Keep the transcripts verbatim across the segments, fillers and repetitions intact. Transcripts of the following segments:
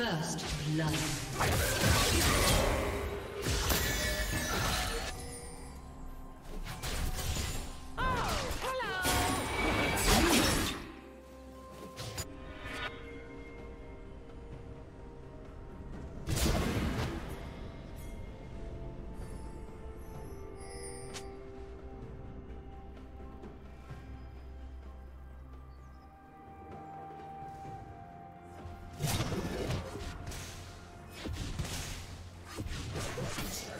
First blood. Let's go.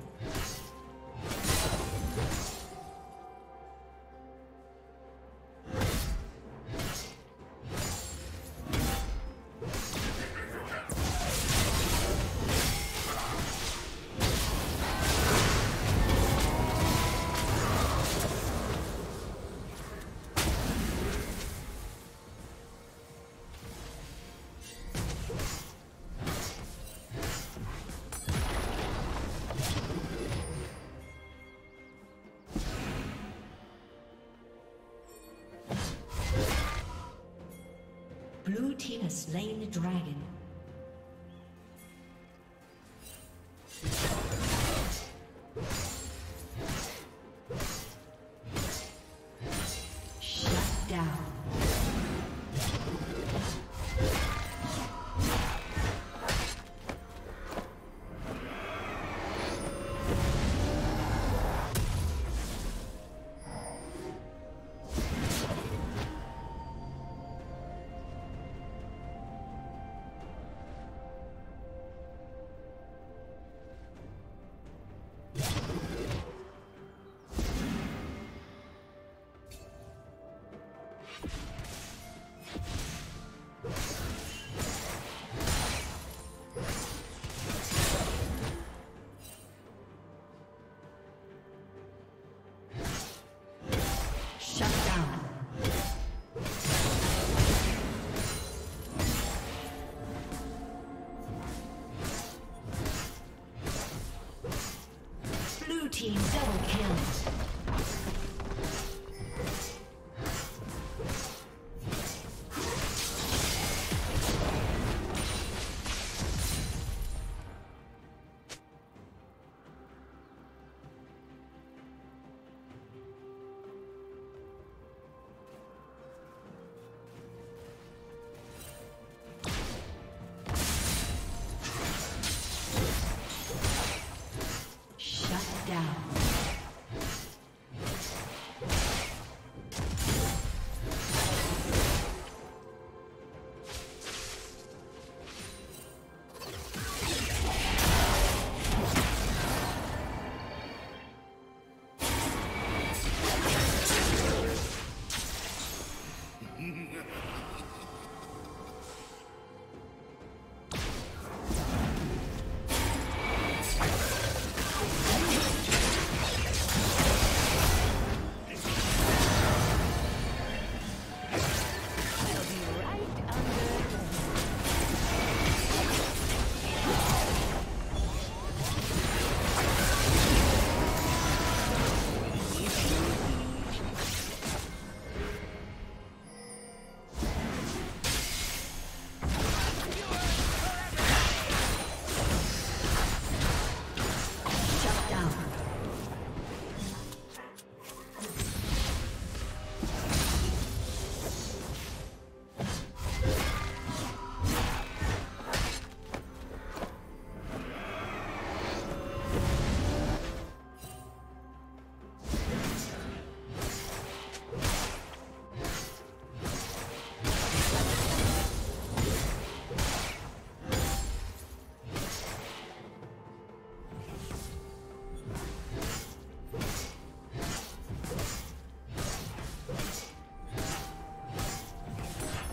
Blue team has slain the dragon. Team double kill.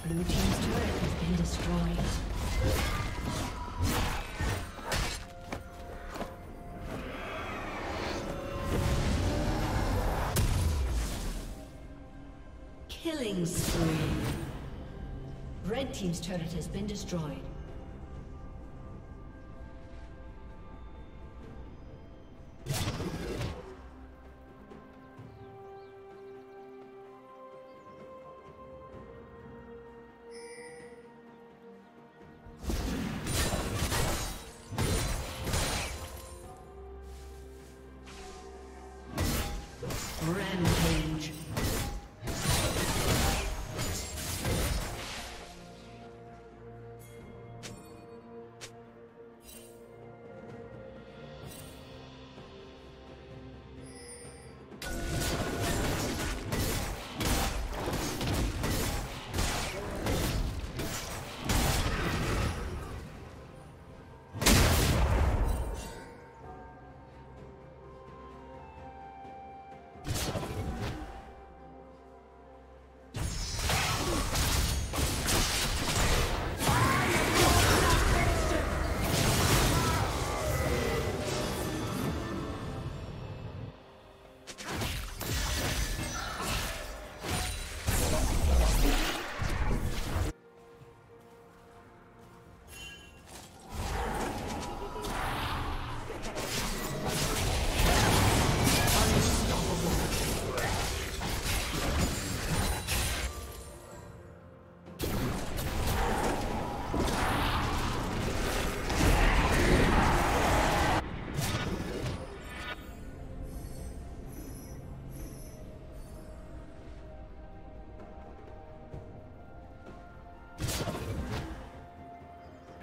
Blue team's turret has been destroyed. Killing spree. Red team's turret has been destroyed.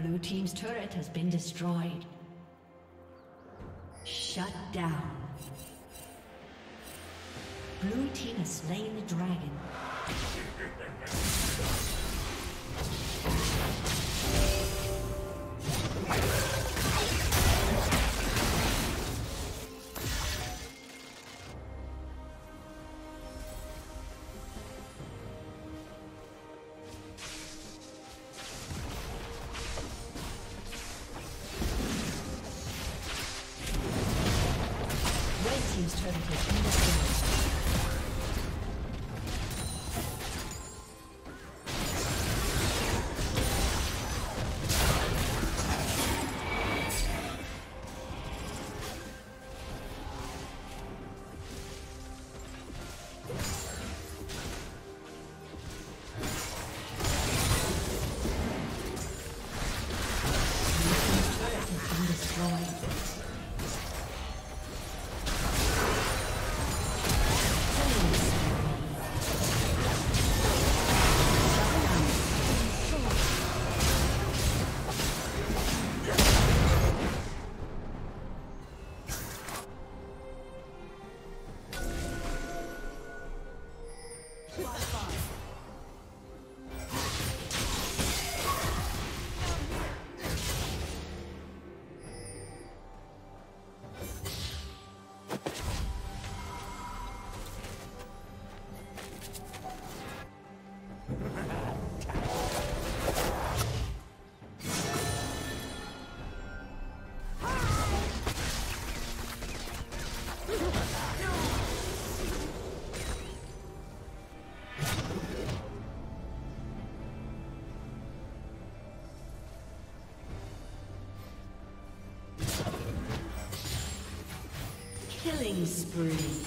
Blue team's turret has been destroyed. Shut down. Blue team has slain the dragon. Killing spree.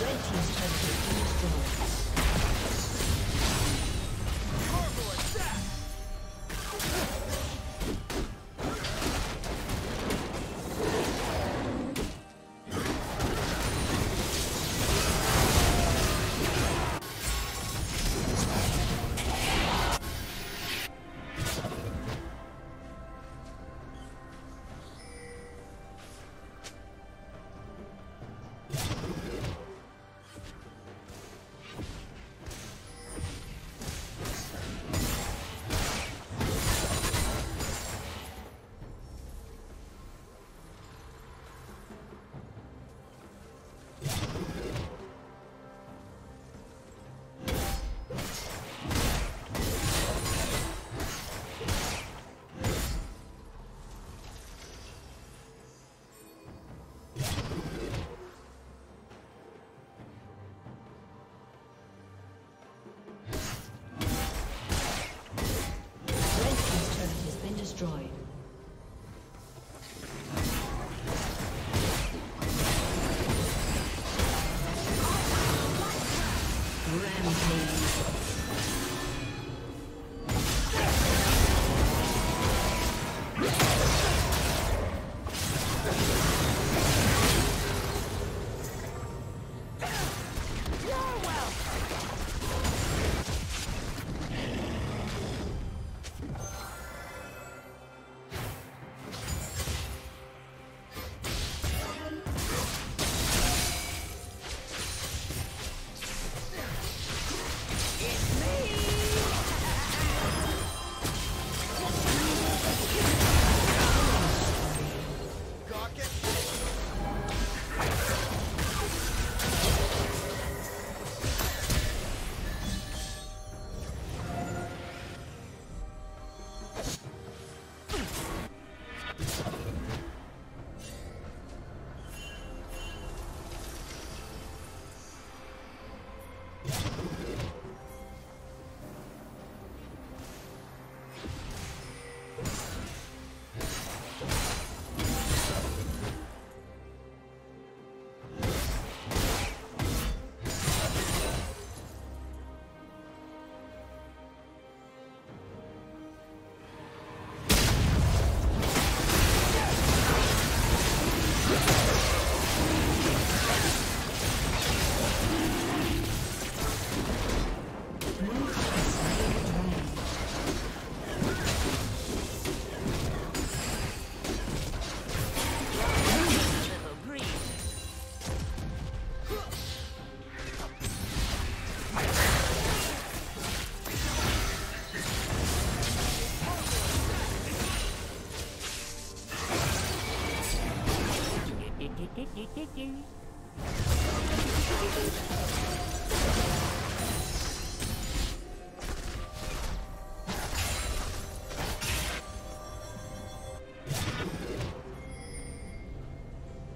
Red team's turret has been destroyed.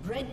Red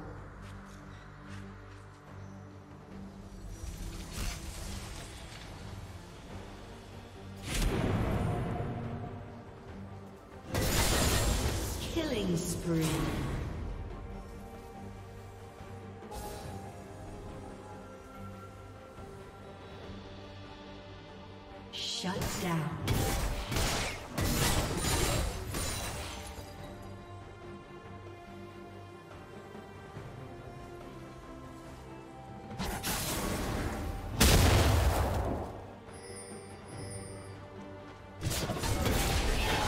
Killing spree. Shut down. Yeah.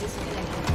Disconnected.